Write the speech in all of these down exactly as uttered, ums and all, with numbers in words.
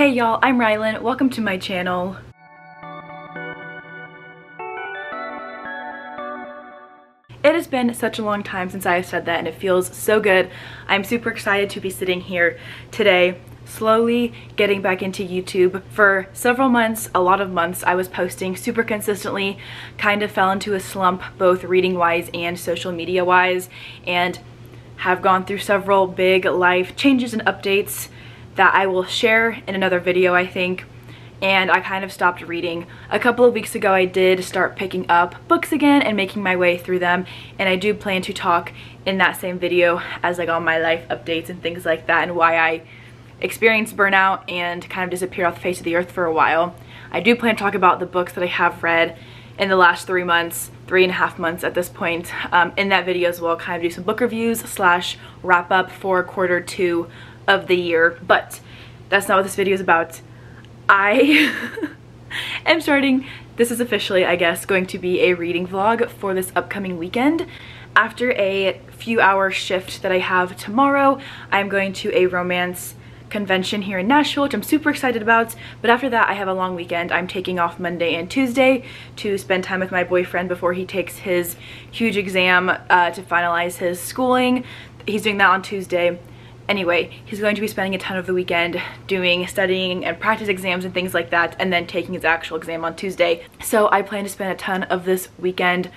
Hey y'all, I'm Rylan. Welcome to my channel. It has been such a long time since I have said that, and it feels so good. I'm super excited to be sitting here today, slowly getting back into YouTube. For several months, a lot of months, I was posting super consistently, kind of fell into a slump, both reading-wise and social media-wise, and have gone through several big life changes and updates that I will share in another video, I think. And I kind of stopped reading. A couple of weeks ago, I did start picking up books again and making my way through them, and I do plan to talk in that same video as like all my life updates and things like that, and why I experience burnout and kind of disappear off the face of the earth for a while. I do plan to talk about the books that I have read in the last three months, three and a half months at this point. Um, in that video as well, kind of do some book reviews slash wrap up for quarter two of the year, but that's not what this video is about. I am starting, this is officially, I guess, going to be a reading vlog for this upcoming weekend. After a few hour shift that I have tomorrow, I'm going to a romance convention here in Nashville, which I'm super excited about, but after that I have a long weekend. I'm taking off Monday and Tuesday to spend time with my boyfriend before he takes his huge exam uh, to finalize his schooling. He's doing that on Tuesday. Anyway, he's going to be spending a ton of the weekend doing studying and practice exams and things like that, and then taking his actual exam on Tuesday. So I plan to spend a ton of this weekend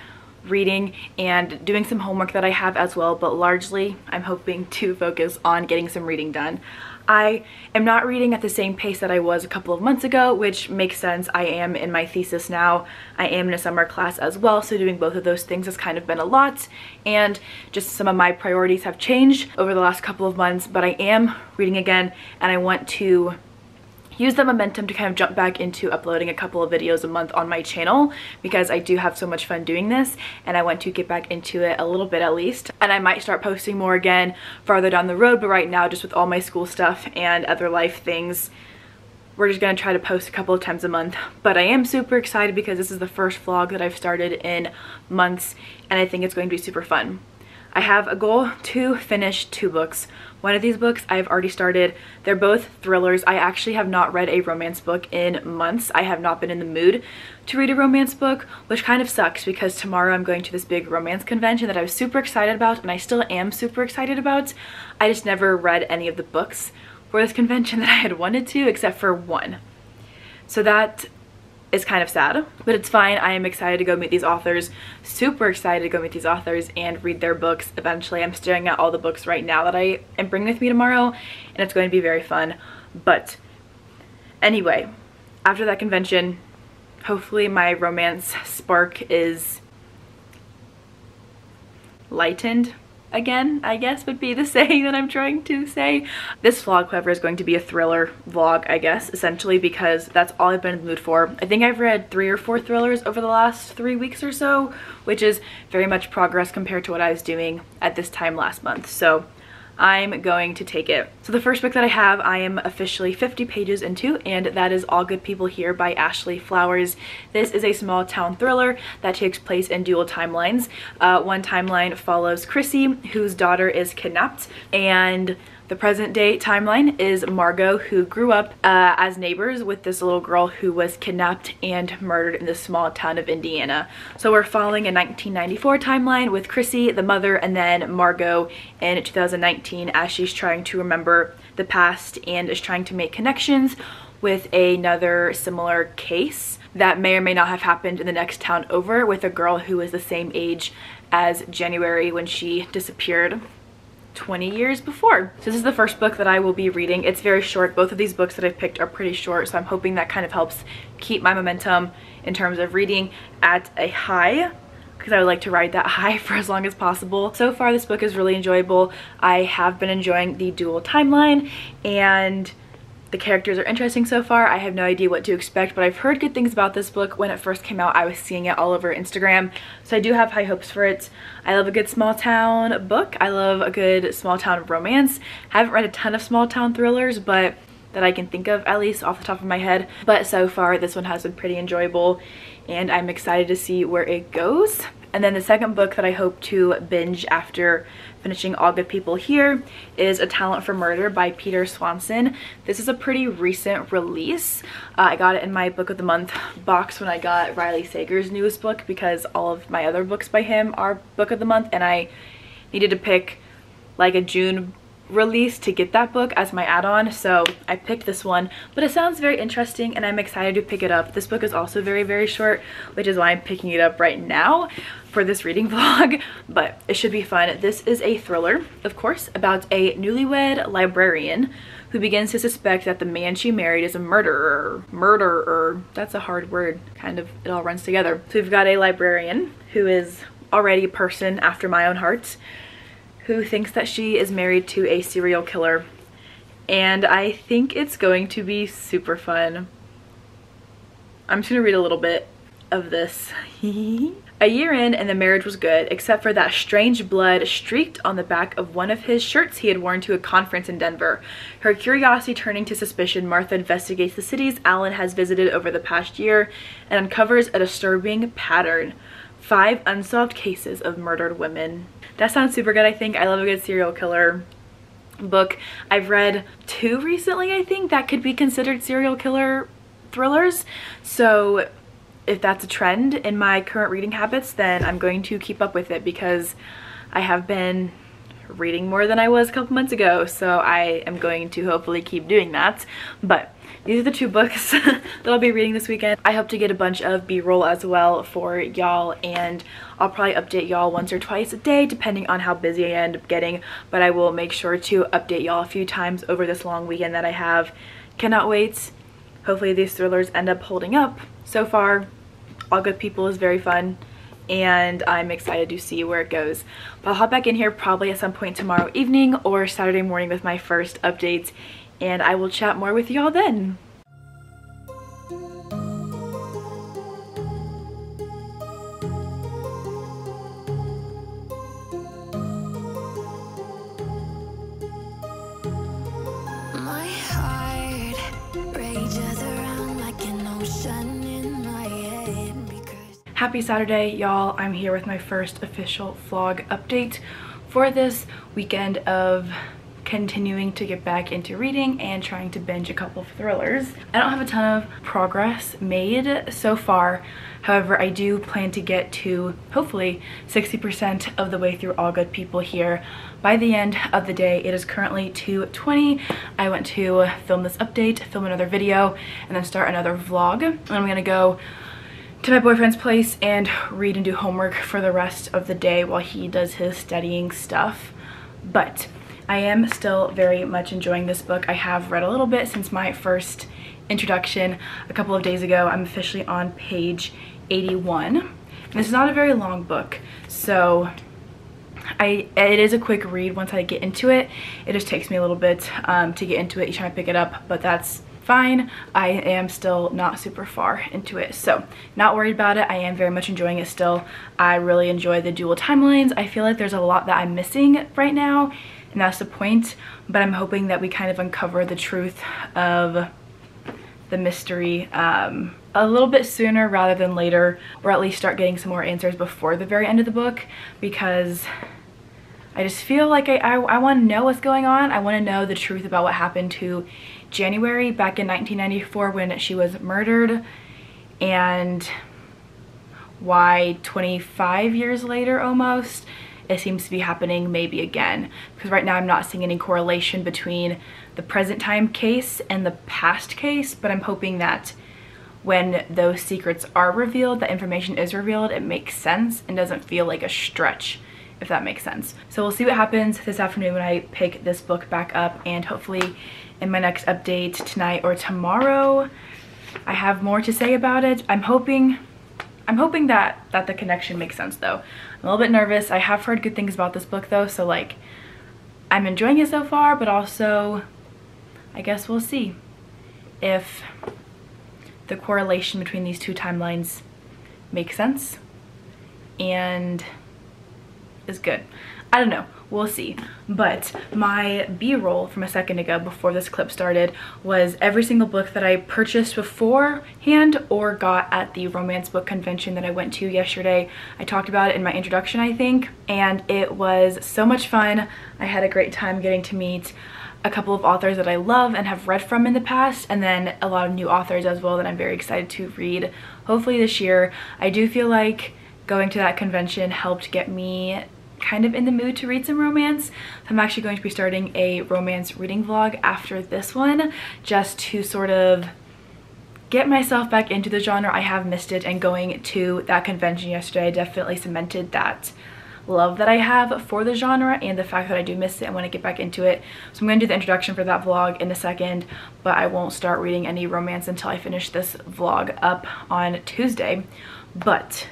reading and doing some homework that I have as well, but largely I'm hoping to focus on getting some reading done. I am not reading at the same pace that I was a couple of months ago, which makes sense. I am in my thesis now. I am in a summer class as well, so doing both of those things has kind of been a lot, and just some of my priorities have changed over the last couple of months, but I am reading again, and I want to use that momentum to kind of jump back into uploading a couple of videos a month on my channel, because I do have so much fun doing this and I want to get back into it a little bit at least. And I might start posting more again farther down the road, but right now, just with all my school stuff and other life things, we're just gonna try to post a couple of times a month. But I am super excited because this is the first vlog that I've started in months, and I think it's going to be super fun. I have a goal to finish two books. One of these books I've already started. They're both thrillers. I actually have not read a romance book in months. I have not been in the mood to read a romance book, which kind of sucks because tomorrow I'm going to this big romance convention that I was super excited about, and I still am super excited about. I just never read any of the books for this convention that I had wanted to, except for one. So that is kind of sad, but it's fine. I am excited to go meet these authors, super excited to go meet these authors and read their books eventually. I'm staring at all the books right now that I am bringing with me tomorrow, and it's going to be very fun. But anyway, after that convention, hopefully my romance spark is lightened again, I guess would be the saying that I'm trying to say. This vlog, however, is going to be a thriller vlog, I guess, essentially, because that's all I've been in the mood for. I think I've read three or four thrillers over the last three weeks or so, which is very much progress compared to what I was doing at this time last month. So I'm going to take it. So the first book that I have, I am officially fifty pages into, and that is All Good People Here by Ashley Flowers. This is a small town thriller that takes place in dual timelines. Uh, one timeline follows Chrissy, whose daughter is kidnapped, and the present day timeline is Margot, who grew up uh, as neighbors with this little girl who was kidnapped and murdered in this small town of Indiana. So we're following a nineteen ninety-four timeline with Chrissy, the mother, and then Margot in two thousand nineteen as she's trying to remember the past and is trying to make connections with another similar case that may or may not have happened in the next town over, with a girl who is the same age as January when she disappeared twenty years before. So this is the first book that I will be reading. It's very short. Both of these books that I've picked are pretty short, so I'm hoping that kind of helps keep my momentum in terms of reading at a high, because I would like to ride that high for as long as possible. So far, this book is really enjoyable. I have been enjoying the dual timeline, and the characters are interesting so far. I have no idea what to expect, but I've heard good things about this book. When it first came out, I was seeing it all over Instagram, so I do have high hopes for it. I love a good small town book. I love a good small town romance. I haven't read a ton of small town thrillers, but that I can think of, at least off the top of my head. But so far, this one has been pretty enjoyable, and I'm excited to see where it goes. And then the second book that I hope to binge after finishing All Good People Here is A Talent for Murder by Peter Swanson. This is a pretty recent release. Uh, I got it in my Book of the Month box when I got Riley Sager's newest book, because all of my other books by him are Book of the Month, and I needed to pick like a June release to get that book as my add-on, so I picked this one. But it sounds very interesting and I'm excited to pick it up. This book is also very very short, which is why I'm picking it up right now for this reading vlog, but it should be fun. This is a thriller, of course, about a newlywed librarian who begins to suspect that the man she married is a murderer. Murderer, that's a hard word, kind of, it all runs together. So we've got a librarian who is already a person after my own heart, who thinks that she is married to a serial killer, and I think it's going to be super fun. I'm just gonna read a little bit of this. A year in and the marriage was good, except for that strange blood streaked on the back of one of his shirts he had worn to a conference in Denver. Her curiosity turning to suspicion, Martha investigates the cities Alan has visited over the past year and uncovers a disturbing pattern. Five unsolved cases of murdered women. That sounds super good, I think. I love a good serial killer book. I've read two recently, I think, that could be considered serial killer thrillers. So if that's a trend in my current reading habits, then I'm going to keep up with it, because I have been reading more than I was a couple months ago. So I am going to hopefully keep doing that. But these are the two books that I'll be reading this weekend. I hope to get a bunch of B-roll as well for y'all, and I'll probably update y'all once or twice a day depending on how busy I end up getting, but I will make sure to update y'all a few times over this long weekend that I have. Cannot wait. Hopefully these thrillers end up holding up. So far, All Good People is very fun, and I'm excited to see where it goes. But I'll hop back in here probably at some point tomorrow evening or Saturday morning with my first updates, and I will chat more with y'all then. My heart rages around like an ocean in my head because... Happy Saturday, y'all. I'm here with my first official vlog update for this weekend of continuing to get back into reading and trying to binge a couple of thrillers. I don't have a ton of progress made so far. However, I do plan to get to hopefully sixty percent of the way through All Good People Here by the end of the day. It is currently two twenty. I went to film this update, film another video, and then start another vlog. And I'm gonna go to my boyfriend's place and read and do homework for the rest of the day while he does his studying stuff. But I am still very much enjoying this book. I have read a little bit since my first introduction a couple of days ago. I'm officially on page eighty-one. And this is not a very long book, so I it is a quick read once I get into it. It just takes me a little bit um, to get into it each time I pick it up, but that's fine. I am still not super far into it, so not worried about it. I am very much enjoying it still. I really enjoy the dual timelines. I feel like there's a lot that I'm missing right now, and that's the point, but I'm hoping that we kind of uncover the truth of the mystery um, a little bit sooner rather than later, or at least start getting some more answers before the very end of the book, because I just feel like I, I, I want to know what's going on. I want to know the truth about what happened to January back in nineteen ninety-four when she was murdered, and why twenty-five years later almost it seems to be happening maybe again, because right now I'm not seeing any correlation between the present time case and the past case, but I'm hoping that when those secrets are revealed, that information is revealed, it makes sense and doesn't feel like a stretch, if that makes sense. So we'll see what happens this afternoon when I pick this book back up, and hopefully in my next update tonight or tomorrow I have more to say about it. I'm hoping I'm hoping that that the connection makes sense though. I'm a little bit nervous. I have heard good things about this book though, so like I'm enjoying it so far, but also I guess we'll see if the correlation between these two timelines makes sense and is good. I don't know. we'll see. But my B-roll from a second ago before this clip started was every single book that I purchased beforehand or got at the romance book convention that I went to yesterday. I talked about it in my introduction, I think, and it was so much fun. I had a great time getting to meet a couple of authors that I love and have read from in the past, and then a lot of new authors as well that I'm very excited to read hopefully this year. I do feel like going to that convention helped get me kind of in the mood to read some romance. I'm actually going to be starting a romance reading vlog after this one just to sort of get myself back into the genre. I have missed it, and going to that convention yesterday definitely cemented that love that I have for the genre and the fact that I do miss it and want to get back into it. So I'm going to do the introduction for that vlog in a second, but I won't start reading any romance until I finish this vlog up on Tuesday. But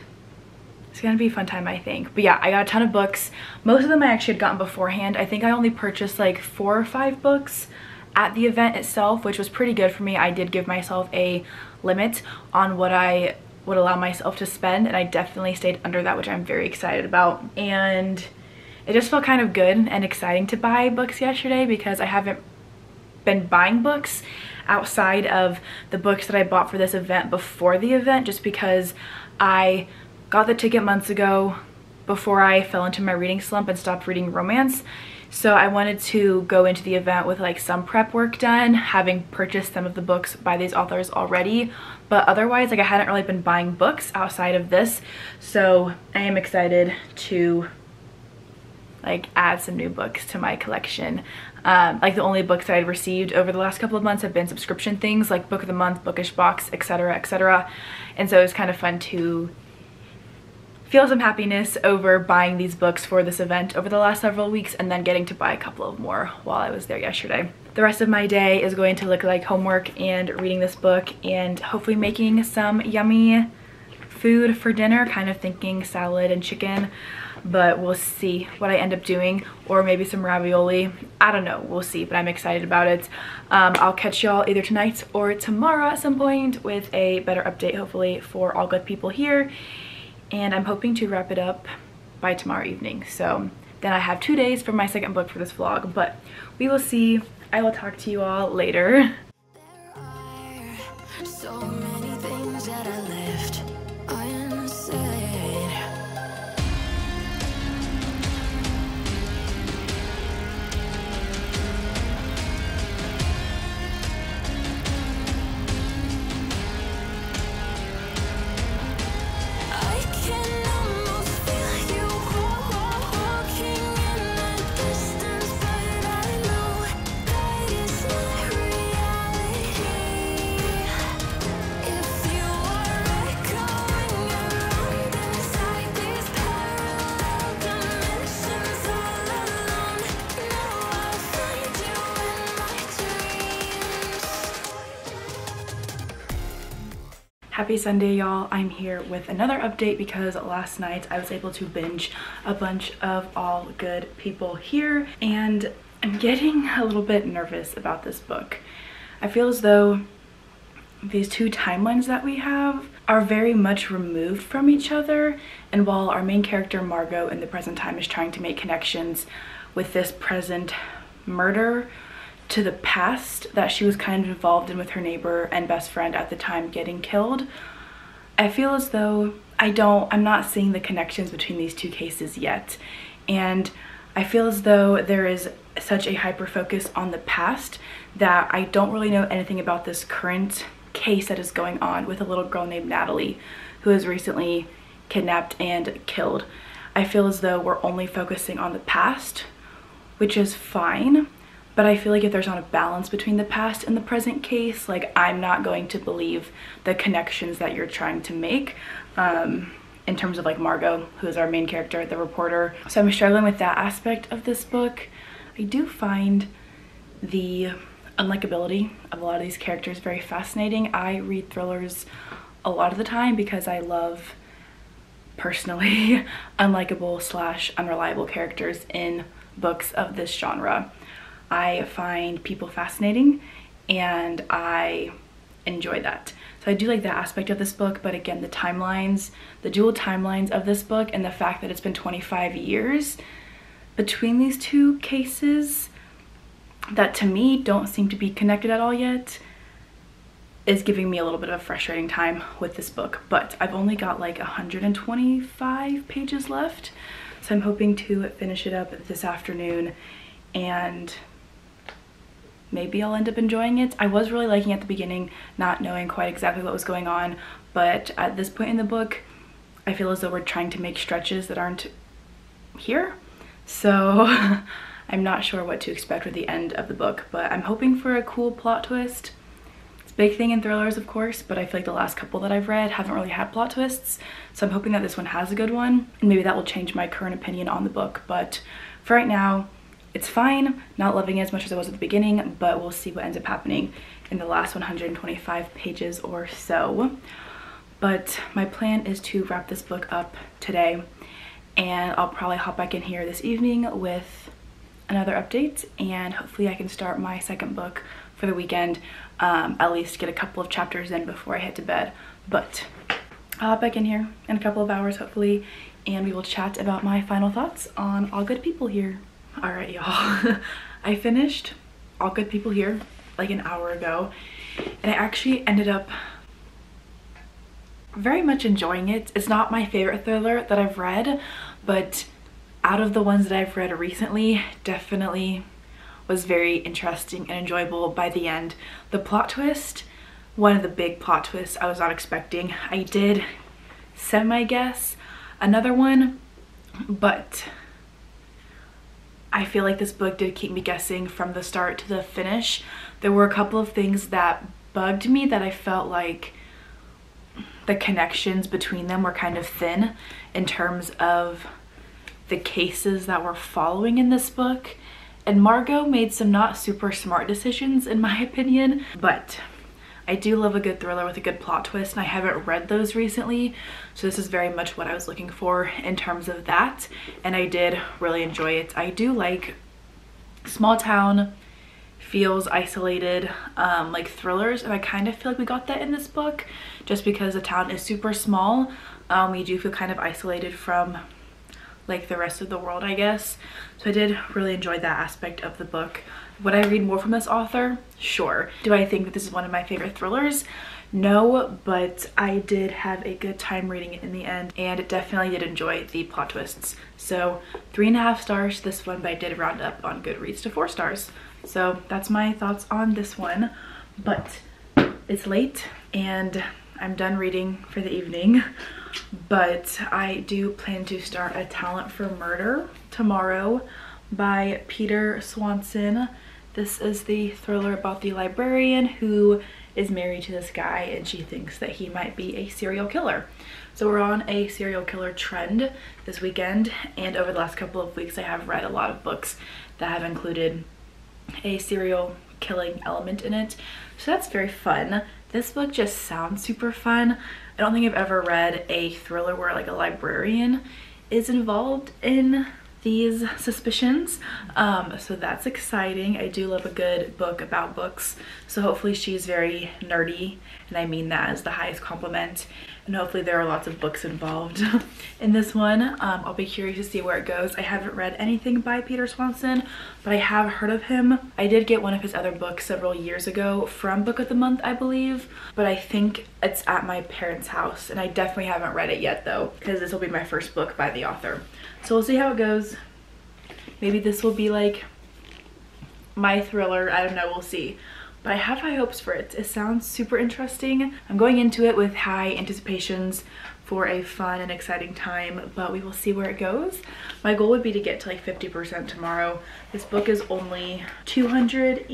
it's gonna be a fun time, I think. But yeah, I got a ton of books. Most of them I actually had gotten beforehand. I think I only purchased like four or five books at the event itself, which was pretty good for me. I did give myself a limit on what I would allow myself to spend, and I definitely stayed under that, which I'm very excited about. And it just felt kind of good and exciting to buy books yesterday because I haven't been buying books outside of the books that I bought for this event before the event, just because I got the ticket months ago before I fell into my reading slump and stopped reading romance. So I wanted to go into the event with like some prep work done, having purchased some of the books by these authors already. But otherwise, like, I hadn't really been buying books outside of this. So I am excited to like add some new books to my collection. Um, like, the only books that I'd received over the last couple of months have been subscription things like Book of the Month, Bookish Box, et cetera, et cetera. And so it was kind of fun to feel some happiness over buying these books for this event over the last several weeks, and then getting to buy a couple of more while I was there yesterday. The rest of my day is going to look like homework and reading this book and hopefully making some yummy food for dinner, kind of thinking salad and chicken, but we'll see what I end up doing, or maybe some ravioli. I don't know, we'll see, but I'm excited about it. Um, I'll catch y'all either tonight or tomorrow at some point with a better update, hopefully, for All Good People Here. And I'm hoping to wrap it up by tomorrow evening. So then I have two days for my second book for this vlog, but we will see. I will talk to you all later. There are so many things that I left . Happy Sunday, y'all. I'm here with another update because last night I was able to binge a bunch of All Good People Here, and I'm getting a little bit nervous about this book. I feel as though these two timelines that we have are very much removed from each other, and while our main character Margot in the present time is trying to make connections with this present murder to the past that she was kind of involved in with her neighbor and best friend at the time getting killed, I feel as though I don't, I'm not seeing the connections between these two cases yet. And I feel as though there is such a hyper focus on the past that I don't really know anything about this current case that is going on with a little girl named Natalie who was recently kidnapped and killed. I feel as though we're only focusing on the past, which is fine. But I feel like if there's not a balance between the past and the present case, like, I'm not going to believe the connections that you're trying to make um, in terms of like Margot, who is our main character, the reporter. So I'm struggling with that aspect of this book. I do find the unlikability of a lot of these characters very fascinating. I read thrillers a lot of the time because I love, personally, unlikable slash unreliable characters in books of this genre. I find people fascinating and I enjoy that. So I do like that aspect of this book, but again, the timelines, the dual timelines of this book, and the fact that it's been twenty-five years between these two cases that to me don't seem to be connected at all yet is giving me a little bit of a frustrating time with this book, but I've only got like one hundred twenty-five pages left, so I'm hoping to finish it up this afternoon and maybe I'll end up enjoying it. I was really liking it at the beginning, not knowing quite exactly what was going on, but at this point in the book, I feel as though we're trying to make stretches that aren't here, so I'm not sure what to expect with the end of the book, but I'm hoping for a cool plot twist. Big thing in thrillers, of course, but I feel like the last couple that I've read haven't really had plot twists, so I'm hoping that this one has a good one, and maybe that will change my current opinion on the book. But for right now, it's fine. Not loving it as much as I was at the beginning, but we'll see what ends up happening in the last one hundred twenty-five pages or so. But my plan is to wrap this book up today, and I'll probably hop back in here this evening with another update, and hopefully I can start my second book for the weekend, um, at least get a couple of chapters in before I head to bed. But I'll hop back in here in a couple of hours hopefully, and we will chat about my final thoughts on All Good People Here. Alright y'all, I finished All Good People Here like an hour ago, and I actually ended up very much enjoying it. It's not my favorite thriller that I've read, but out of the ones that I've read recently, definitely was very interesting and enjoyable by the end. The plot twist, one of the big plot twists I was not expecting. I did semi-guess another one, but I feel like this book did keep me guessing from the start to the finish. There were a couple of things that bugged me that I felt like the connections between them were kind of thin in terms of the cases that we're following in this book. And Margot made some not super smart decisions in my opinion, but I do love a good thriller with a good plot twist, and I haven't read those recently, so this is very much what I was looking for in terms of that, and I did really enjoy it. I do like small town feels, isolated um, like thrillers, and I kind of feel like we got that in this book just because the town is super small. Um, we do feel kind of isolated from like the rest of the world, I guess. So I did really enjoy that aspect of the book. Would I read more from this author? Sure. Do I think that this is one of my favorite thrillers? No, but I did have a good time reading it in the end, and it definitely did enjoy the plot twists. So three and a half stars this one, but I did round up on Goodreads to four stars. So that's my thoughts on this one, but it's late and I'm done reading for the evening. But I do plan to start A Talent for Murder tomorrow by Peter Swanson. This is the thriller about the librarian who is married to this guy, and she thinks that he might be a serial killer. So we're on a serial killer trend this weekend, and over the last couple of weeks I have read a lot of books that have included a serial killing element in it. So that's very fun. This book just sounds super fun. I don't think I've ever read a thriller where like a librarian is involved in these suspicions. Um, so that's exciting. I do love a good book about books. So hopefully she's very nerdy, and I mean that as the highest compliment. And hopefully there are lots of books involved in this one. Um, I'll be curious to see where it goes. I haven't read anything by Peter Swanson, but I have heard of him. I did get one of his other books several years ago from Book of the Month, I believe, but I think it's at my parents' house, and I definitely haven't read it yet though, because this will be my first book by the author. So we'll see how it goes. Maybe this will be like my thriller. I don't know, we'll see. But I have high hopes for it. It sounds super interesting. I'm going into it with high anticipations for a fun and exciting time, but we will see where it goes. My goal would be to get to like fifty percent tomorrow. This book is only two hundred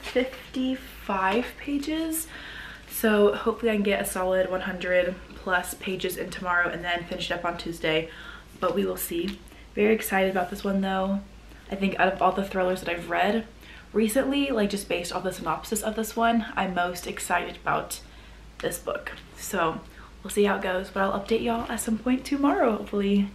fifty-five pages, so hopefully I can get a solid one hundred plus pages in tomorrow and then finish it up on Tuesday, but we will see. Very excited about this one though. I think out of all the thrillers that I've read recently, like just based off the synopsis of this one, I'm most excited about this book. So we'll see how it goes, but I'll update y'all at some point tomorrow, hopefully.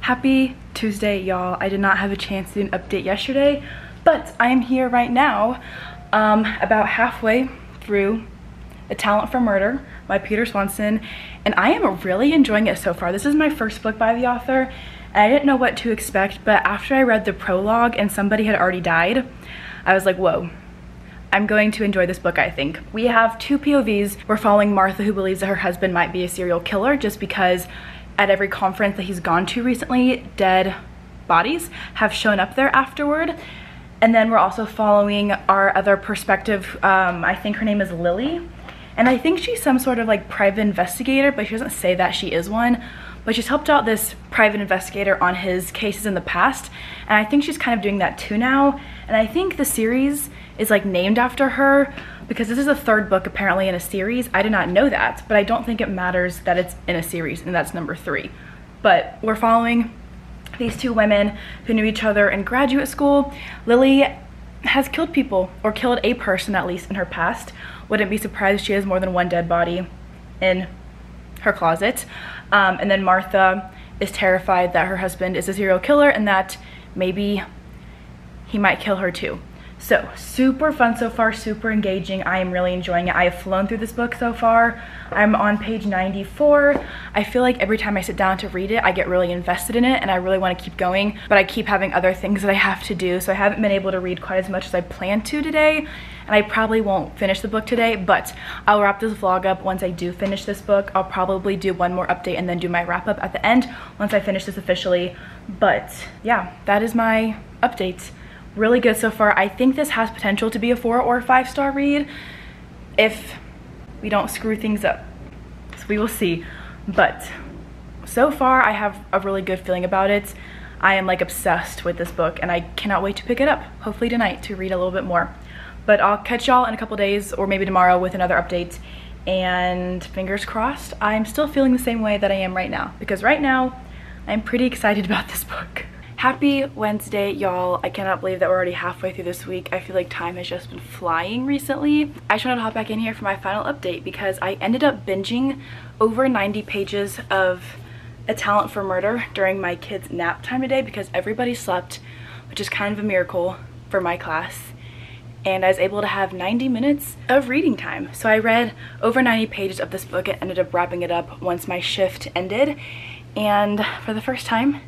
Happy Tuesday, y'all. I did not have a chance to do an update yesterday, but I am here right now. um, about halfway through A Talent for Murder by Peter Swanson, and I am really enjoying it so far. This is my first book by the author, and I didn't know what to expect, but after I read the prologue and somebody had already died, I was like, whoa, I'm going to enjoy this book, I think. We have two P O Vs. We're following Martha, who believes that her husband might be a serial killer just because at every conference that he's gone to recently, dead bodies have shown up there afterward. And then we're also following our other perspective. Um, I think her name is Lily. And I think she's some sort of like private investigator, but she doesn't say that she is one. But she's helped out this private investigator on his cases in the past. And I think she's kind of doing that too now. And I think the series is like named after her because this is the third book apparently in a series. I did not know that, but I don't think it matters that it's in a series and that's number three. But we're following these two women who knew each other in graduate school. Lily has killed people, or killed a person at least, in her past. Wouldn't be surprised if she has more than one dead body in her closet. Um, and then Martha is terrified that her husband is a serial killer and that maybe he might kill her too. So super fun so far, super engaging. I am really enjoying it. I have flown through this book so far. I'm on page ninety-four. I feel like every time I sit down to read it, I get really invested in it and I really want to keep going, but I keep having other things that I have to do. So I haven't been able to read quite as much as I planned to today. And I probably won't finish the book today, but I'll wrap this vlog up once I do finish this book. I'll probably do one more update and then do my wrap up at the end once I finish this officially. But yeah, that is my update. Really good so far. I think this has potential to be a four or five star read if we don't screw things up. So we will see. But so far I have a really good feeling about it. I am like obsessed with this book and I cannot wait to pick it up, hopefully tonight, to read a little bit more. But I'll catch y'all in a couple days or maybe tomorrow with another update. And fingers crossed, I'm still feeling the same way that I am right now, because right now I'm pretty excited about this book. Happy Wednesday, y'all. I cannot believe that we're already halfway through this week. I feel like time has just been flying recently. I just wanted to hop back in here for my final update because I ended up binging over ninety pages of A Talent for Murder during my kids' nap time today because everybody slept, which is kind of a miracle for my class. And I was able to have ninety minutes of reading time. So I read over ninety pages of this book and ended up wrapping it up once my shift ended. And for the first time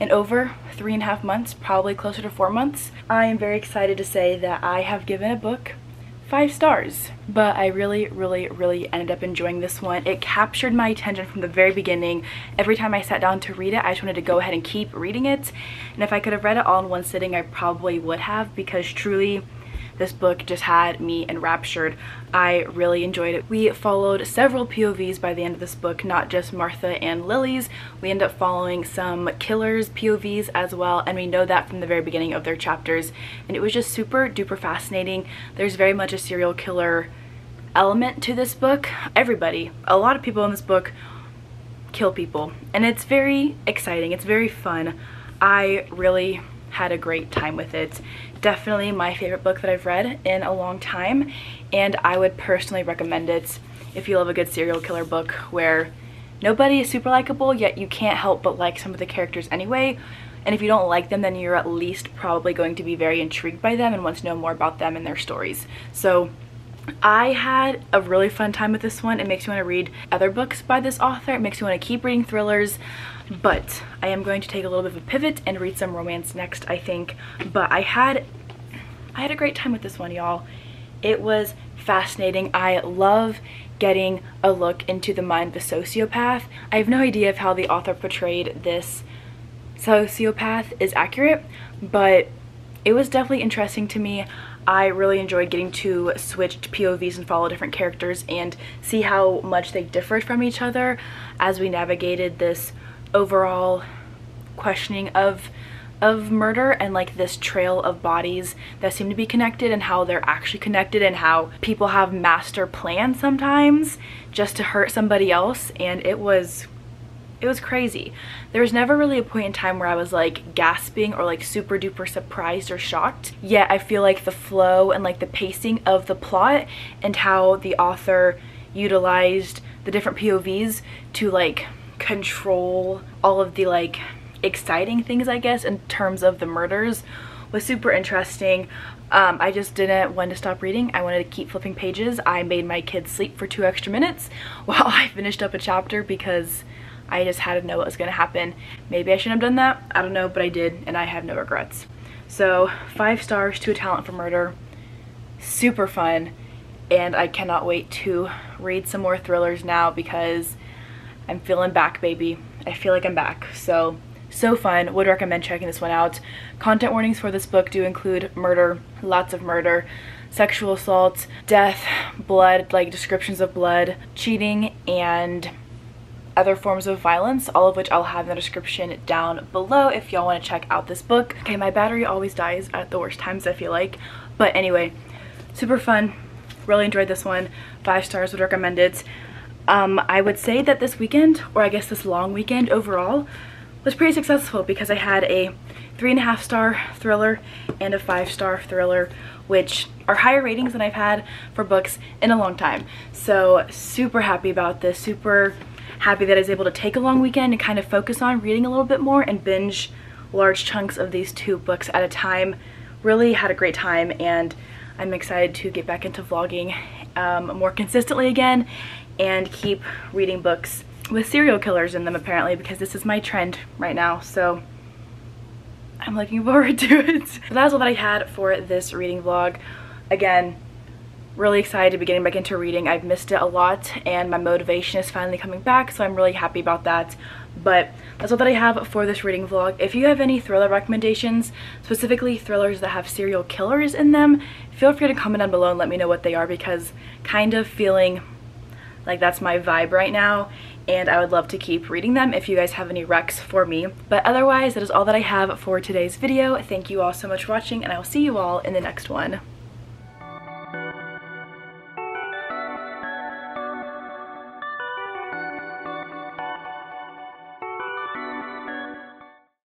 in over three and a half months, probably closer to four months, I am very excited to say that I have given a book five stars. But I really, really, really ended up enjoying this one. It captured my attention from the very beginning. Every time I sat down to read it, I just wanted to go ahead and keep reading it. And if I could have read it all in one sitting, I probably would have, because truly, this book just had me enraptured. I really enjoyed it. We followed several P O Vs by the end of this book, not just Martha and Lily's. We end up following some killers' P O Vs as well, and we know that from the very beginning of their chapters. And it was just super duper fascinating. There's very much a serial killer element to this book. Everybody, a lot of people in this book kill people, and it's very exciting. It's very fun. I really had a great time with it. Definitely my favorite book that I've read in a long time, and I would personally recommend it if you love a good serial killer book where nobody is super likable, yet you can't help but like some of the characters anyway. And if you don't like them, then you're at least probably going to be very intrigued by them and want to know more about them and their stories. So I had a really fun time with this one. It makes you want to read other books by this author. It makes you want to keep reading thrillers. But I am going to take a little bit of a pivot and read some romance next, I think. But I had I had a great time with this one, y'all. It was fascinating. I love getting a look into the mind of a sociopath. I have no idea if how the author portrayed this sociopath is accurate, but it was definitely interesting to me. I really enjoyed getting to switch to P O Vs and follow different characters and see how much they differed from each other as we navigated this overall questioning of of murder and like this trail of bodies that seem to be connected and how they're actually connected and how people have master plans sometimes just to hurt somebody else. And it was It was crazy. There was never really a point in time where I was like gasping or like super duper surprised or shocked. Yet I feel like the flow and like the pacing of the plot and how the author utilized the different P O Vs to like control all of the like exciting things, I guess, in terms of the murders was super interesting. Um, I just didn't want to stop reading. I wanted to keep flipping pages. I made my kids sleep for two extra minutes while I finished up a chapter because I just had to know what was going to happen. Maybe I shouldn't have done that. I don't know, but I did, and I have no regrets. So five stars to A Talent for Murder. Super fun, and I cannot wait to read some more thrillers now because I'm feeling back, baby. I feel like I'm back. So, so fun. Would recommend checking this one out. Content warnings for this book do include murder, lots of murder, sexual assault, death, blood, like descriptions of blood, cheating, and other forms of violence, all of which I'll have in the description down below if y'all want to check out this book. Okay, my battery always dies at the worst times, I feel like. But anyway, super fun. Really enjoyed this one. Five stars, would recommend it. Um, I would say that this weekend, or I guess this long weekend overall, was pretty successful because I had a three and a half star thriller and a five star thriller, which are higher ratings than I've had for books in a long time. So super happy about this, super happy that I was able to take a long weekend and kind of focus on reading a little bit more and binge large chunks of these two books at a time. Really had a great time, and I'm excited to get back into vlogging um, more consistently again and keep reading books with serial killers in them apparently, because this is my trend right now, so I'm looking forward to it. So that's all that I had for this reading vlog. Again, really excited to be getting back into reading. I've missed it a lot, and my motivation is finally coming back, so I'm really happy about that. But that's all that I have for this reading vlog. If you have any thriller recommendations, specifically thrillers that have serial killers in them, feel free to comment down below and let me know what they are, because kind of feeling like that's my vibe right now, and I would love to keep reading them if you guys have any recs for me. But otherwise, that is all that I have for today's video. Thank you all so much for watching, and I will see you all in the next one.